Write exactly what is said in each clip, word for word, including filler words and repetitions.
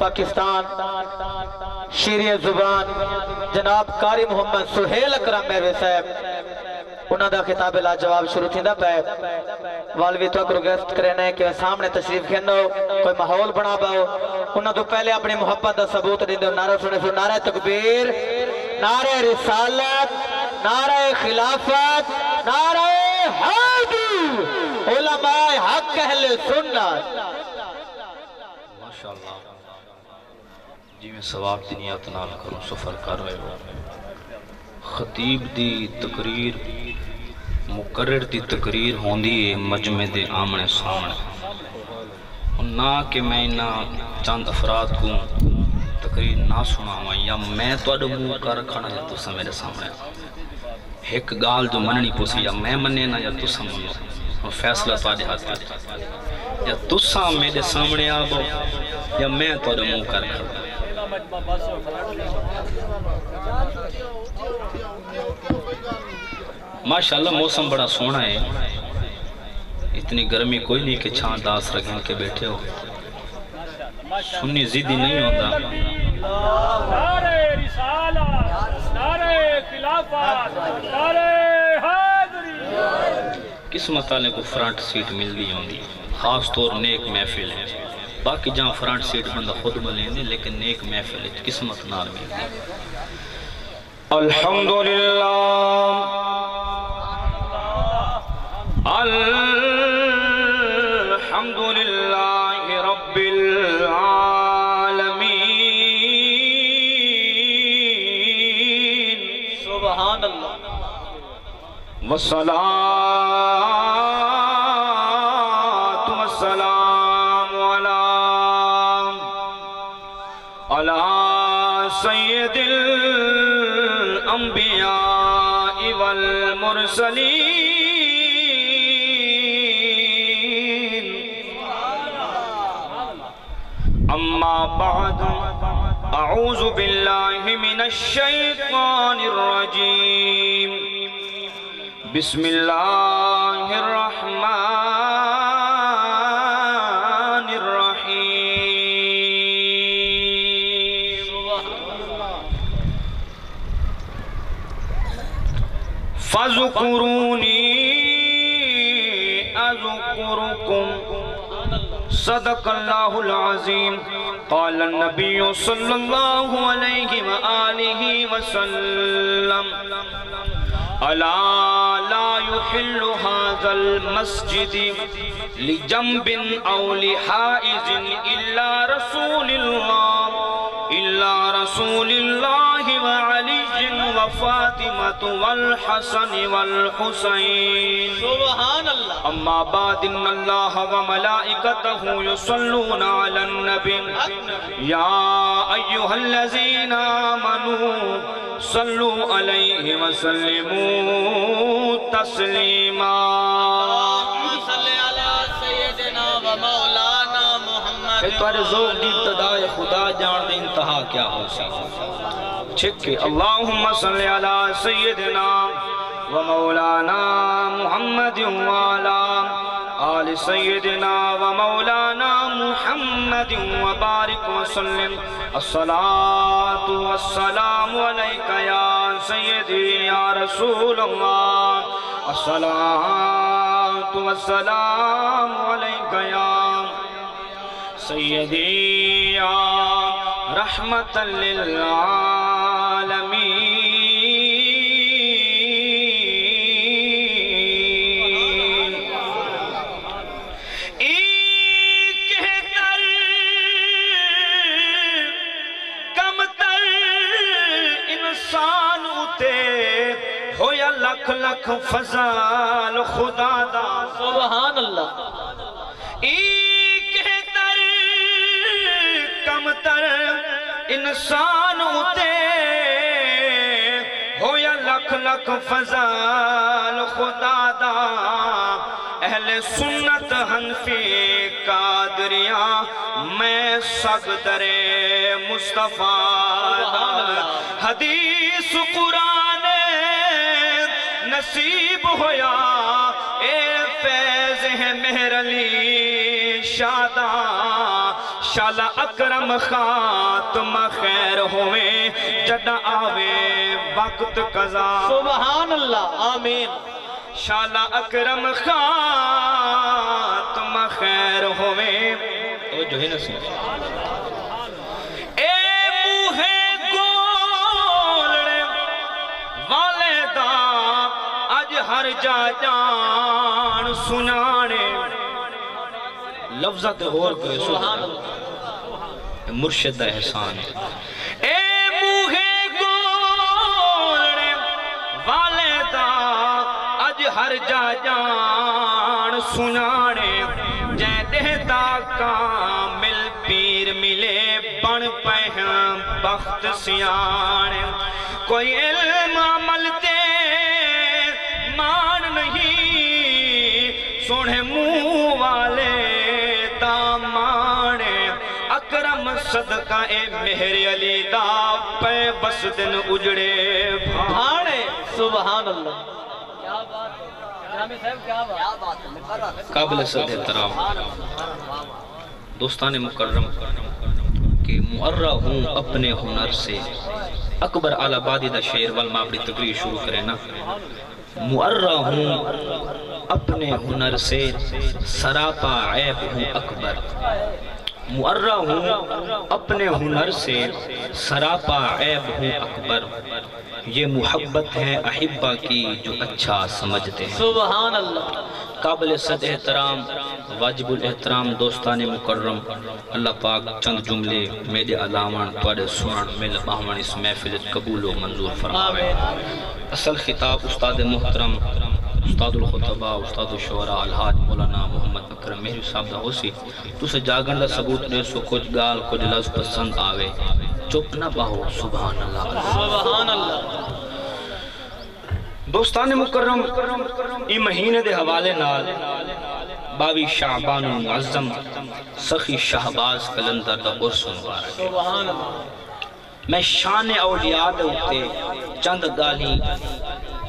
पाकिस्तान शेरे जुबान जनाब कारी मोहम्मद सुहेल अकरम महरवी साहब उन्हां दा खिताब लाजवाब शुरू थींदा पए। वालवी तो रिक्वेस्ट करना है कि सामने तशरीफ खिनो कोई माहौल बना पाओ। उन्हां तो पहले अपनी मोहब्बत दा सबूत देंदे नारा सुने सो नारा तकबीर, नारे रिसालत, नारे खिलाफत, नारे हक, उलमा हक अहले सुन्नत। माशाअल्लाह जिमें सवाब की नियत नाल करो सफर कर रहे हो। खतीब की तकरीर मुकर्रर की तकरीर होंदी है मजमे के आमने सामने, ना कि मैं इन्ना चंद अफराद को तकरीर ना सुनावा या मैं तुहाडे मुँह कर रखना या तुसा मेरे सामने एक गाल जो मननी पोसी या मैं मने ना या तुसा मनो और फैसला तुहाडे हाथ में या तुसा मेरे सामने आवो या मैं तुहाडे मुँह कर रखना। माशाल्लाह मौसम बड़ा सोहना है, इतनी गर्मी कोई नहीं कि छां दास रगन के बैठे हो। सुन्नी जिद्दी नहीं होता, किस्मत वाले को फ्रंट सीट मिलती होंगी। खास तौर नेक महफिल है, बाकी जहाँ फ्रंट सीट बंदा खुद मिलेंगे लेकिन नेक महफिल किस्मत नाल मिलती। अल्हम्दुलिल्लाह अल्हम्दुलिल्लाह रब्बिल आलमीन। सुभान अल्लाह वस्सलातु वस्सलाम अला सय्यदिल अंबिया वल मुरसलीन। अम्मा बअदु अऊज़ु बिल्लाहि मिनश शैतानिर रजीम। बिस्मिल्लाहिर रहमान फ़ज़्कुरूनी अज़्कुरुकुम। सदक़ल्लाहुल अज़ीम। क़ाल अन्नबिय्यु सल्लल्लाहु अलैहि व आलिहि वसल्लम अला ला युहिल्लु हाज़ल मस्जिदि लिजंबिन औ लिहाइज़िन इल्ला रसूलुल्लाह इल्ला रसूलुल्लाह व अली व फातिमत वल हसन वल हुसैन। सुभान अल्लाह। अम्मा बाद इन्नल्लाह व मलाइकतहु युसल्लून अलैन नबी या अय्युहल्लज़ीना आमनू सल्लू अलैहि व सल्लिमू तस्लीमा। सल्ले अला सय्यदिना व मौलाना मुहम्मद। ए तुहाडे ज़ौक़ दी इब्तिदा खुदा जान दी इंतहा क्या हो सी छिके। अल्लाहुम्मा सल्लि अला सय्यदिना व मौलाना मुहम्मद व अला आलि सय्यदिना व मौलाना मुहम्मद व बारिक व सल्लिम। अस्सलातु वस्सलामु अलैका या सय्यदी या रसूल अल्लाह। अस्सलातु वस्सलामु अलैका या सय्यदी या रहमतल लिल आलमीन। एक है तर कमतर इंसान उते होया लख लख फजाल खुदा दा। सुभान अल्लाह। एक है तर कमतर इंसान उते होया लख लख फजाल खुदा दा। अहले सुन्नत हनफी कादरिया मैं सगदरे मुस्तफा दा। हदीस कुरान नसीब होया ए फैज है मेहर अली शादा शाला अकरम खातम खैर होवे जदा आवे वक्त कजा। सुभान अल्लाह आमीन। शाला अकरम खातम खैर होवे तो जो है न हर जा जान सुनाने लफ्जा तो होर कोई सुभान अल्लाह मुर्शिद दा एहसान है। ए मुहे गोलने वाले दा अज हर जा जान सुनाने जै देहता कामिल पीर मिले बन पह बख्त सियाने। कोई इल्म अमल ते मान नहीं सोने मुँह वाले दामाने अकरम सदका ए मेहर अली दा पे बस दिन उजड़े भाने। सुभान अल्लाह क्या बात है साहब, क्या बात है। काबिल सद एहतराम दोस्तान मुकर्रम कि मुअर्रा हूँ अपने हुनर से अकबर आलाबादी दा शेर वाल मैं अपनी तकरीर शुरू करें ना। मुअर्रा हूँ अपने हुनर से सरापा ऐब हूँ अकबर। मुअर्रा हूँ अपने हुनर से सरापा ऐब हूँ अकबर। ये मोहब्बत है अहिब्बा की जो अच्छा समझते हैं। सुभान अल्लाह। काबिल सद एहतराम वाजिबुल एहतराम दोस्तान मुकर्रम अल्लाह पाक चंद जुमले मेरे अलावन पर सुन मिल बावन इस महफिल कबूल व मंजूर फरमावे। असल खिताब उस्ताद मोहतरम उस्तादुल खुतबा उस्तादुल शुरा अलहाज मौलाना मोहम्मद अकरम महरवी साहब दा होसी। तुसे जागण दा सबूत दे सो कुछ गाल कुछ लफ्ज पसंद आवे चुप ना बाहो। सुभान अल्लाह सुभान अल्लाह। दोस्तान मुकर्रम ई महीने दे हवाले नाल बावी शाबान मुअज्जम सखी शाहबाज कलंदर दा उर्स मुबारक। सुभान अल्लाह। मैं शान औलिया दे उत्ते चंद गाली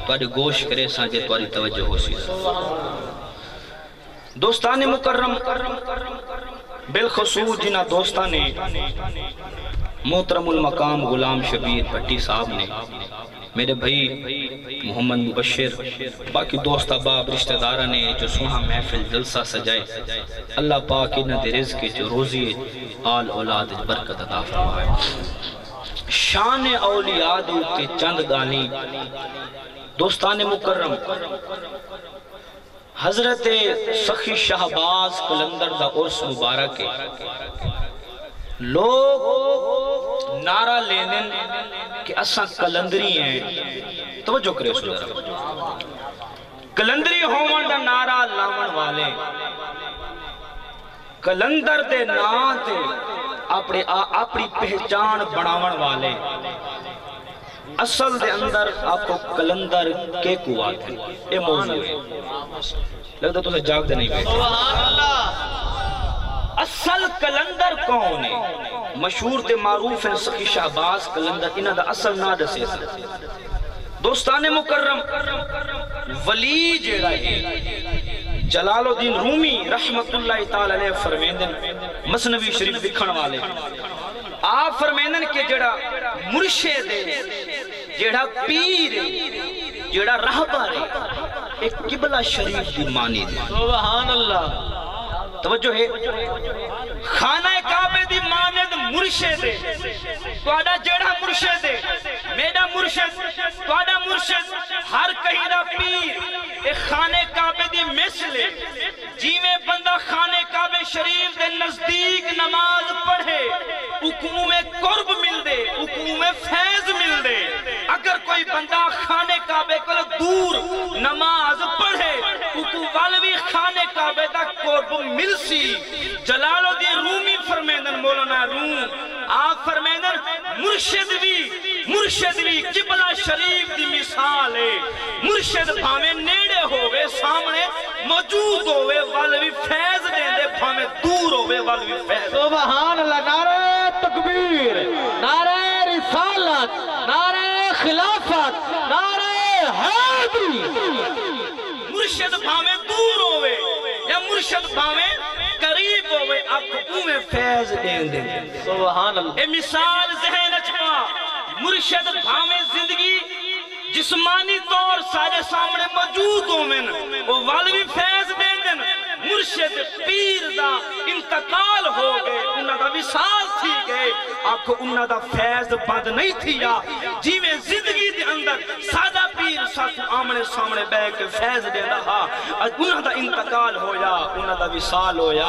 तुहाडे गोश करे सां जे तुहाडी तवज्जो हो सी। दोस्तान मुकर्रम बिलखसूस जिन्हां दोस्तां ने मोहतरमुल मकाम गुलाम शबीर भट्टी साहब ने मेरे भाई मोहम्मद मुबशिर बाकी दोस्त अहबाब रिश्तेदारा ने जो सोहना महफिल जलसा सजाए अल्लाह पाक इन्हां दे रिज़्क जो रोज़ी आल औलाद बरकत अता फरमाए। शान औलिया के चंद गाली दोस्तान मुकर्रम हजरत सखी शाहबाज कलंदर दा उर्स मुबारक लोग नारा लेने कि असा कलंदरी हैं। तवज्जो करो जरा। कलंदरी होवन दा नारा लावन वाले कलंदर दे नां ते अपने अपनी पहचान बनावन वाले असल दे अंदर आपको कलंदर के कुआ थे ये मौजूद है। लगता तुझे जागते नहीं बैठे। असल कलंदर कौन है? मशहूर ते मारूफ है सखी शाहबाज कलंदर। इन्हां दा असल ना दसे दोस्तान मुकर्रम वली जेड़ा है जलालुद्दीन रूमी रहमतुल्लाह ताला अलैह फरमाइंदन मसनवी शरीफ लिखण वाले आप फरमाइंदन के जेड़ा मुर्शिद है जेड़ा पीर है जेड़ा रहबर है एक किबला शरीफ दी मानी दे। सुभान अल्लाह। तवज्जो है खाना काबे दी मानद मुर्शिद है। तुहाडा जेड़ा मुर्शिद है मेरा मुर्शिद तुहाडा मुर्शिद हर कहीं दा पीर एक खाने काबे दी मिसल जीवे बंदा खाने काबे शरीफ दे नजदीक नमाज पढ़े हुकूमे कुर्ब मिल दे हुकूमे फैज मिल दे। अगर कोई बंदा खाने काबे को दूर नमाज पढ़े हुकूम वाल भी खाने काबे दा कुर्ब मिल सी। जलालुद्दीन रूमी फरमाइंदन मौलाना रूम आप फरमाइंदन मुर्शिद भी मुर्शिद भी किबला शरीफ दी मिसाल है। मुर्शिद भावे नेड़े होवे सामने मौजूद होवे वल भी फैज देंदे भावे दूर होवे वल भी फैज। सुभान अल्लाह। नारे तकबीर नारे रिसालत नारे खिलाफत नारे हैदरी मुर्शद भावे दूर होवे या मुर्शद भावे करीब होवे आपको में फैज दें दे सुभान अल्लाह। ए मिसाल ज़हन अचपा मुर्शद भावे जिंदगी जिस्मानी तौर सारे सामने मौजूद होवे न वो वालवी फैज दें दे मुर्शद पीर दा इंतकाल हो गए उन्ना दा विसाल थी गए आपको उन्ना दा फैज बंद नहीं थिया जीवे जिंदगी दे अंदर सादा पीर साथ आमने सामने बैठ के फैज देंदा हा आज उन्ना दा इंतकाल होया उन्ना दा विसाल होया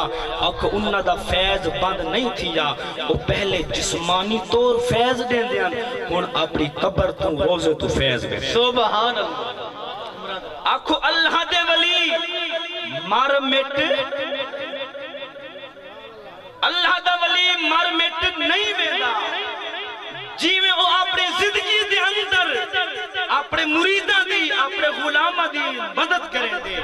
आपको उन्ना दा फैज बंद नहीं थिया वो पहले जिस्मानी तौर फैज देंदे हन हुन अपनी कब्र तू रोज़े तू फैज दे सुभान अल्लाह। आखो अल्लाह दे वली मर मिट अल्लाह दा वली मर मिट नहीं वेंदा जिवें ओ अपनी जिंदगी दे अंदर अपने मुरीदां दी अपने गुलामां दी मदद करेंदे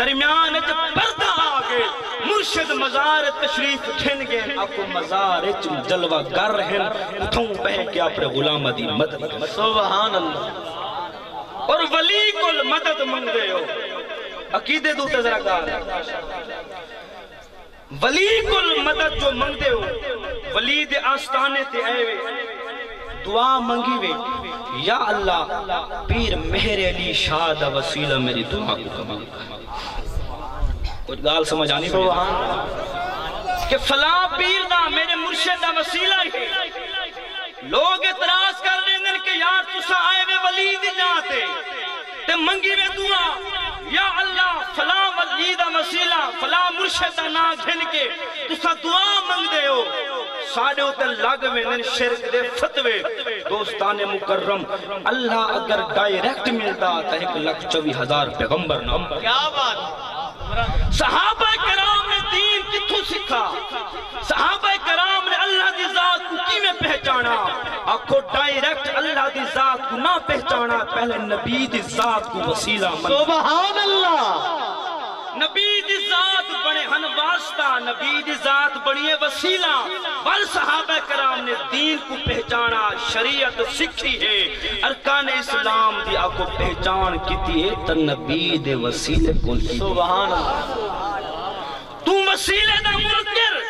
दरमियान च पर्दा आ गए मुर्शिद मजार तशरीफ ठिन गए आपको मजार च जलवा कर रहे हैं उठों बह के अपने गुलामां दी मदद कर सुभान अल्लाह। और वली कुल मदद मंगदे हो अकीदे दू ते जरा गाल वली कुल मदद जो मंगते हो वली दे आस्ताने ते आए दुआ मंगी वे या अल्लाह पीर मेहर अली शाह दा वसीला मेरी दुआ को कबूल कुछ गाल समझ आनी कि फला पीर दा मेरे मुर्शिद दा वसीला है। लोग इतराज कर लेंगे कि यार तुसा आए वे वली दी जाते ते मंगी वे दुआ या अल्लाह फला वली दा वसीला फला मुर्शिद दा नाम घिन के तुसा दुआ मंगदे हो साडे उते लग वेंदे शिरक दे फतवे दोस्ताने मुकर्रम अल्लाह अगर डायरेक्ट मिलदा तो एक लाख चौबीस हजार पैगंबर नाम क्या बात सहाबा कराम ने दीन किथों सीखा सहाबा कराम ने अल्लाह दी जात को किवें पहचाना आखो डायरेक्ट अल्लाह दी जात को ना पहचाना पहले नबी दी जात को वसीला मन सुभान अल्लाह। नबी दी जात बने हन वास्ता नबी दी जात बनिए वसीला वल सहाबा कराम ने दीन को पहचाना शरीयत सीखी है अरकान इस्लाम दी आपको पहचान कीती है त नबी दे वसीले को सुभान अल्लाह। तू वसीले दा मुनकर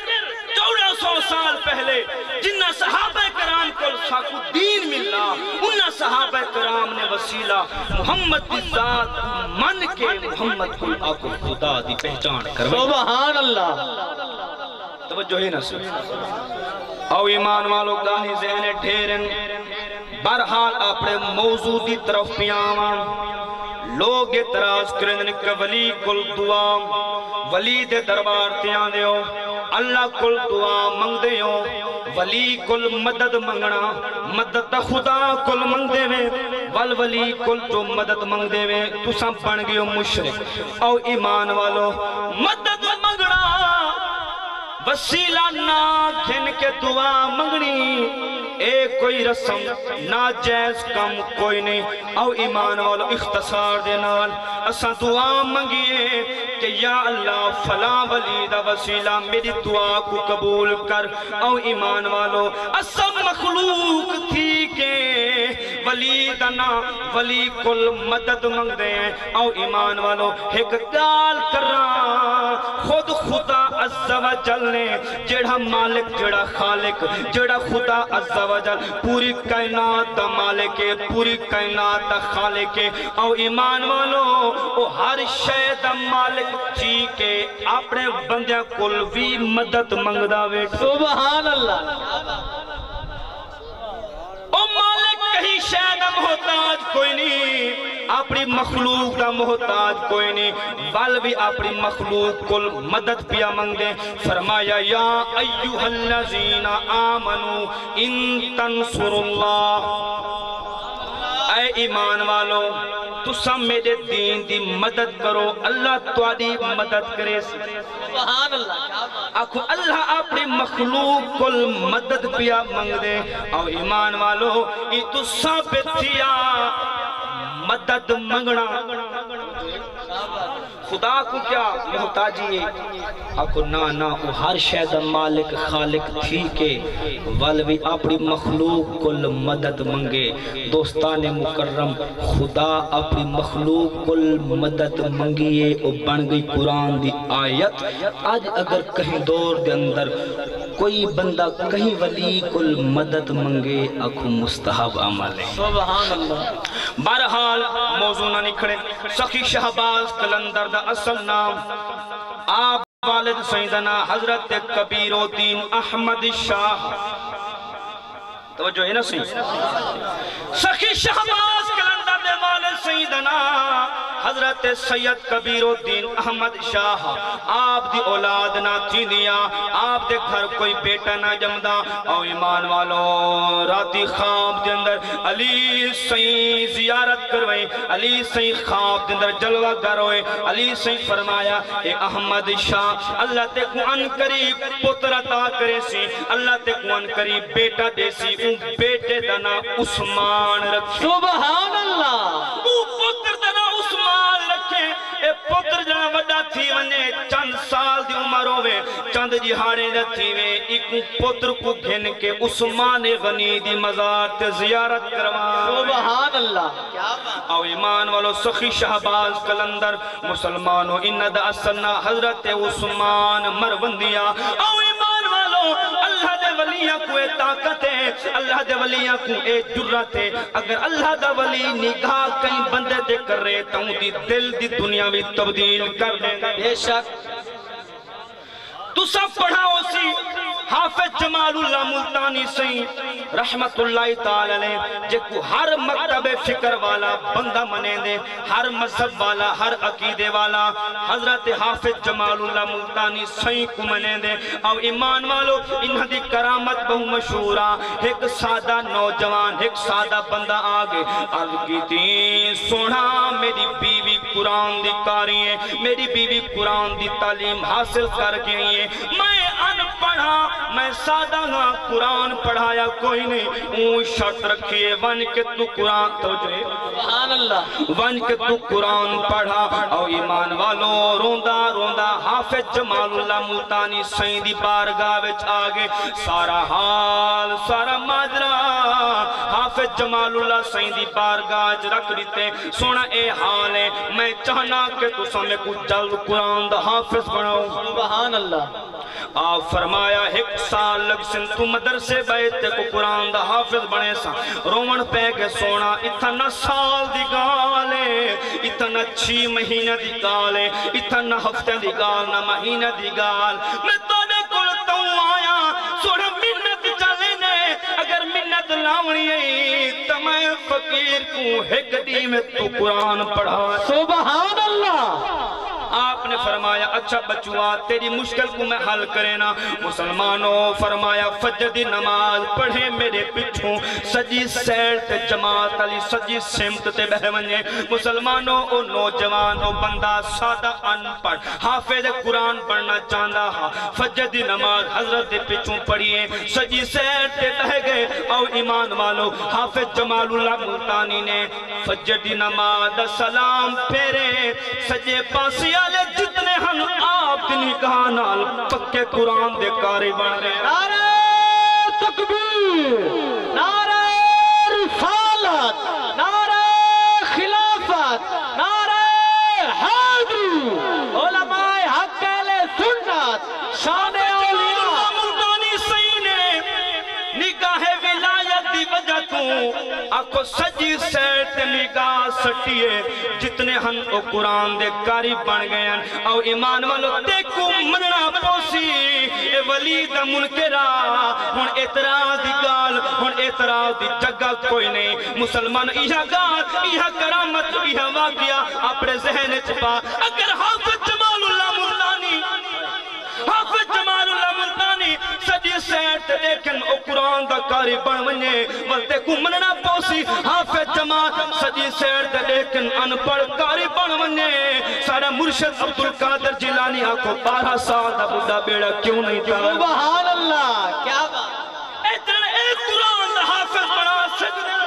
चौदह सौ साल पहले जिन्ना सहाबा कराम को साकू दीन मिलना उन्ना सहाबा कराम ने वसीला मोहम्मद की जात मन के मोहम्मद को आपको खुदा दी पहचान करवाई सुभान अल्लाह। तवज्जो है ना सुन आओ ईमान वालों गाही ज़हन ठेरन बहरहाल अपने मौजू दी तरफ पियावान लोग इतराज करन के वली कुल दुआ वली दे दरबार ते आंदे हो अल्लाह कुल दुआ मंगदे हो वली कुल मदद मंगना मदद ता खुदा कुल मंगदे वे वल वली कुल जो मदद मंगदे वे तुसा बन गए हो मुशरिक। औ ईमान वालो मदद मंगना वसीला ना घिन के दुआ मंगनी ए कोई रस्म नाजायज कम कोई नहीं। औ ईमान वालो इख्तिसार दे नाल असा दुआ मंगिए कि या अल्लाह फला वली दा वसीला मेरी दुआ को कबूल कर। औ ईमान वालो असम मखलूक थी के वली दा ना वली कुल मदद मंगदे हैं। औ ईमान वालो एक गाल करा खुद खुदा अज़्ज़ा व जल ने जेड़ा मालिक जेड़ा खालिक जेड़ा खुदा अज़्ज़ा व जल पूरी कायनात दा मालिक है पूरी कायनात दा खालिक है। औ ईमान वालो ओ हर शय दा मालिक जी के अपने बंदियां कोल भी मदद मंगदा वे सुभान अल्लाह। ओ मालिक कहीं शायद मोहताज कोई नहीं अपनी मखलूक का मोहताज कोई नहीं बल भी अपनी मखलूक को मदद पिया मंगदे। फरमाया या अय्युहल्लज़ीना आमनू इन तंसुरुल्लाह ऐ ईमान वालों तुसा मेरे दीन दी मदद करो अल्लाह तुहाडी मदद करे सुभान अल्लाह। आखो अल्लाह अपनी मखलूक को मदद पिया मंगदे। और ईमान वालो ई तुसा बेथिया मदद मंगना खुदा को क्या मोहताजी है आखो ना ना वो हर शय दा मालिक खालिक थी के वल भी अपनी मखलूक कुल मदद मंगे। दोस्ताने मुकर्रम खुदा अपनी मखलूक कुल मदद मंगिए ओ बन गई कुरान दी आयत। आज अगर कहीं दौर दे अंदर कोई बंदा कहीं वली कुल मदद मंगे आखो मुस्तहब अमल है। सुभान अल्लाह। बहरहाल मौजू ना निकले। सखी शाहबाज कलंदर दा असल नाम आप वालिद सैयदना हजरत कबीरुद्दीन अहमद शाह। तो जो है ना सही सखी शाहबाज कलंदर दे वालिद सैयदना हजरत सैयद कबीरुद्दीन अहमद शाह आप दी औलाद ना थी दिया, आप दे घर कोई बेटा ना जमदा। और ईमान वालो राती ख्वाब दे अंदर अली सही जियारत करवाई, अली सही ख्वाब दे अंदर जलवा गर होए। अली सही फरमाया ए अहमद शाह अल्लाह ते कुरान करीब पुत्र अता करे सी, अल्लाह ते कुरान करीब बेटा दे सी। उन बेटे दा ना उस्मान रख। सुभान अल्लाह। वो पुत्र दा ना उस्मान रखे। ए पुत्र जना वड्डा थी वने चंद साल दी उम्र होवे, चंद जिहाड़े दा थीवे, एक पुत्र को घेन के उस्मान गनी दी मजार ते जियारत करवा। सुभान अल्लाह। क्या बात। और ईमान वालो सखी शाहबाज कलंदर मुसलमानो इन दा असना हजरत उस्मान मरवंदिया। और ईमान वालो अल्लाह दे वलिया को ए ताकत है, अल्लाह दे वलिया को ए जुर्रत है। अगर अल्लाह दा वली निगाह कहीं बंदे दे करे तो उदी दिल दी दुनिया भी तब्दील कर देगा। बेशक तुसा पढ़ाओ सी हाफिज जमालुल्लाह मुल्तानी सही रहमतुल्लाही ताला ने जेको हर मकतबे फिक्र वाला बंदा मने दे, हर मजहब वाला, हर अकीदे वाला हजरत हाफिज जमालुल्लाह मुल्तानी सही को मने दे। और ईमान वालों इन्हां दी करामत बहु मशहूर आ। एक सादा नौजवान एक सादा बंदा आ गए अर्ज कीती सोना मेरी बीवी कुरान दी कारी है, मेरी बीवी कुरान दी तालीम हासिल करके आई है, मैं अनपढ़ा मैं सादा ना कुरान पढ़ाया कोई नहीं। ऊ शर्त रखिए वन के तू कुरान तो जे सुभान अल्लाह वन के तू कुरान पढ़ा। और ईमान वालो रोंदा रोंदा हाफिज जमालुल्लाह मुल्तानी सईं दी बारगाह विच आ गए। सारा हाल सारा माजरा हाफिज जमालुल्लाह सईं दी बारगाह च रख दिते। सोना ए हाल है मैं चाहना कि तुसा में को जल्द कुरान दा हाफिज बनाओ। सुभान अल्लाह। आप फरमाया एक साल लग सिन तू मदरसे बैठ ते को कुरान दा हाफिज बने सा। रोवन पे के सोना इतना साल दी गाल है, इतना छह महीने दी गाल है, इतना हफ्ते दी गाल ना महीने दी गाल। मैं तोड़े कोल तू आया सोना मिन्नत चले ने, अगर मिन्नत लावणी आई तो मैं फकीर को एक दी में तू कुरान पढ़ा। सुभान अल्लाह। आपने फरमाया अच्छा बचुआ तेरी मुश्किल को मैं हल करे ना। मुसलमानों फरमाया फजर दी नमाज पढ़े मेरे पिछू सजी सैर ते जमात अली सजी सिमत ते बह वने। मुसलमानों ओ नौजवान ओ बंदा सादा अनपढ़ हाफिज कुरान पढ़ना चाहंदा हा, फजर दी नमाज हजरत दे पिछू पढ़िए सजी सैर ते बह गए। और ईमान वालो हाफिज जमालुल्लाह मुल्तानी ने फजर दी नमाज दा सलाम फेरे सजे पासे जितने हम आप निगाह नाल पक्के कुरान दे कारी बन गए। नारे तकबीर, नारे रिसालत, नारे खिलाफत, नारे हैदरी, उलमाए हक अहले सुन्नत शान औलिया मुल्तानी सही ने निगाह विलायत दी वजह तू आखो सजी सैर ते निगाह सटिए जितने हन ओ कुरान दे कारी बन गए। और ईमान वालो तेकू मनना पोसी ए वली दा मुनकरा हुन एतराज दी गाल हुन एतराज दी जगह कोई नहीं। मुसलमान इहा गाल इहा करामत इहा वाकिया अपने जहन च पा। अगर हाफिज जमालुल्लाह मुल्तानी हाफिज जमालुल्लाह मुल्तानी सजी सैर ते लेकिन ओ कुरान दा कारी बन वने वते को मनना पोसी हाफिज जमात सजी सैर ते लेकिन अनपढ़ कारी बन वने। सारा मुर्शिद अब्दुल कादर जिलानी आखो बारह साल दा बुड्ढा बेड़ा क्यों नहीं था। सुभान अल्लाह। क्या बात। इतने एक कुरान दा हाफिज बना सकदा,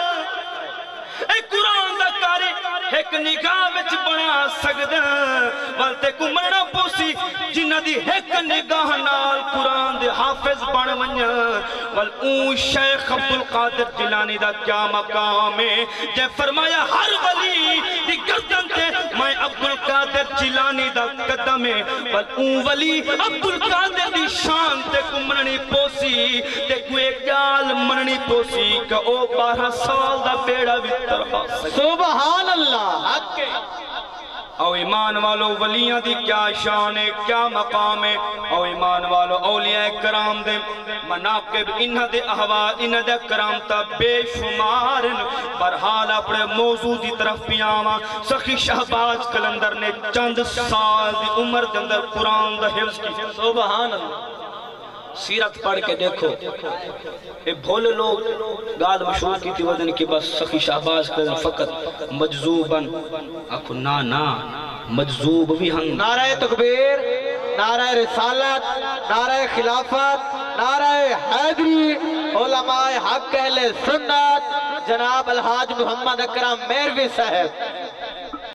एक कुरान दा कारी एक एक निगाह विच बना सकदा वलते कुमरना पोसी जिन्हां दी एक निगाह नाल कुरान दे हाफिज बन वञा वल ऊ शेख अब्दुल कादिर जिलानी दा क्या मकाम है जे फरमाया हर वली दी गर्दन ते मैं अब्दुल कादिर जिलानी दा कदम है वल ऊ वली अब्दुल कादिर दी शान ते कुमरनी पोसी ते कोई गाल मननी पोसी का ओ बारह साल दा बेड़ा भी तरफा सुभान अल्लाह हक औ ईमान वालों वलियां दी क्या शान है क्या मकाम है औ ईमान वालों औलियाए कराम दे मनाकिब इन्हां दे अहवाल इन्हां दे करामता बेशुमार बरहाल अपने मौजू दी तरफ भी आवा। सखी शाहबाज कलंदर ने चंद साल दी उम्र दे अंदर कुरान दा हिफ्ज किया सुभान अल्लाह। सीरत पढ़ के देखो ये भोले लोग गाल मशहूर की थी वदन की बस सखी शाहबाज कर फकत मजजूबन आखो ना ना मजजूब भी हम नाराए तकबीर नाराए रिसालत नाराए खिलाफत नाराए हैदरी उलमाए हक अहले सुन्नत जनाब अलहाज मोहम्मद अकरम मेहरवी साहब